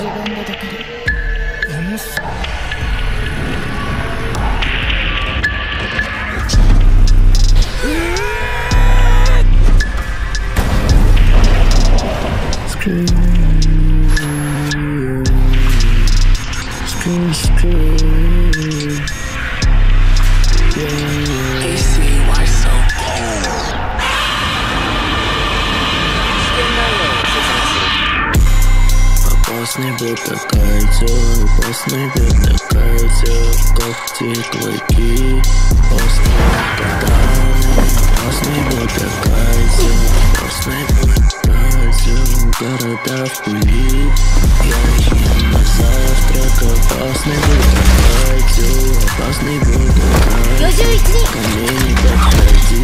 自分でできる。よし。Опасный был такой актер, опасный был такой актер, как те клыки, опасный был такой актер, опасный был такой актер, города в пыли, я ем на завтрак, опасный был такой актер, опасный был такой актер, ко мне не подходи,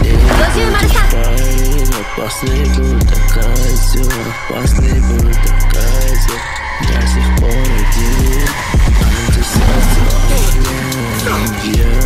целее будешь парень, опасный был такой актер, опасный был такой актер. До сих пор один, а ты сердце огнем.